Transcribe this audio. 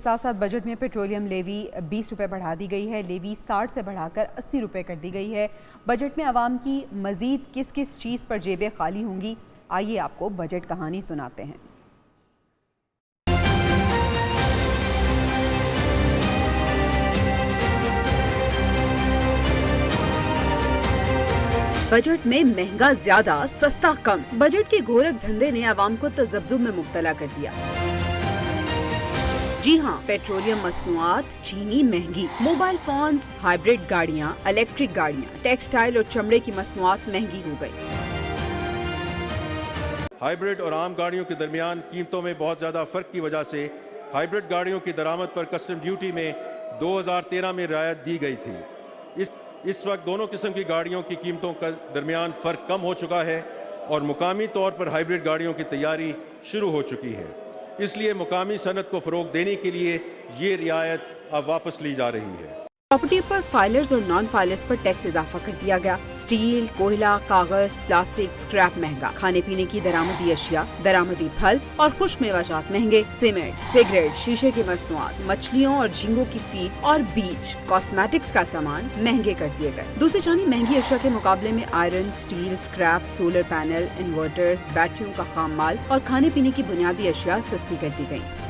साथ साथ बजट में पेट्रोलियम लेवी 20 रुपये बढ़ा दी गई है। लेवी 60 से बढ़ाकर 80 रुपये कर दी गई है। बजट में आवाम की मजीद किस किस चीज़ पर जेबें खाली होंगी, आइए आपको बजट कहानी सुनाते हैं। बजट में महंगा ज्यादा सस्ता कम, बजट के घोरक धंधे ने आवाम को तजब्जुब में मुब्तला कर दिया। जी हाँ, पेट्रोलियम मसनूआत, चीनी महंगी, मोबाइल फोन, हाइब्रिड गाड़ियाँ, इलेक्ट्रिक गाड़ियाँ, टेक्सटाइल और चमड़े की मसनूआत महंगी हो गई। हाइब्रिड और आम गाड़ियों के दरमियान कीमतों में बहुत ज्यादा फर्क की वजह से हाइब्रिड गाड़ियों की दरामद पर कस्टम ड्यूटी में 2013 में रियायत दी गई थी। इस वक्त दोनों किस्म की गाड़ियों की कीमतों का दरमियान फ़र्क कम हो चुका है और मुकामी तौर पर हाइब्रिड गाड़ियों की तैयारी शुरू हो चुकी है। इसलिए मुकामी सनत को फ़रोग देने के लिए ये रियायत अब वापस ली जा रही है। प्रॉपर्टी पर फाइलर्स और नॉन फाइलर्स पर टैक्स इजाफा कर दिया गया। स्टील, कोयला, कागज, प्लास्टिक, स्क्रैप महंगा, खाने पीने की दरामदी अशिया, दरामदी फल और खुश मेवाजात महंगे, सीमेंट, सिगरेट, शीशे की मसनूआत, मछलियों और झींगों की फीट और बीज, कॉस्मेटिक्स का सामान महंगे कर दिए गए। दूसरी जानी महंगी अशिया के मुकाबले में iron, steel, scrap, solar panel, inverters, बैटरियों का खाम माल और खाने पीने की बुनियादी अशिया सस्ती कर दी गयी।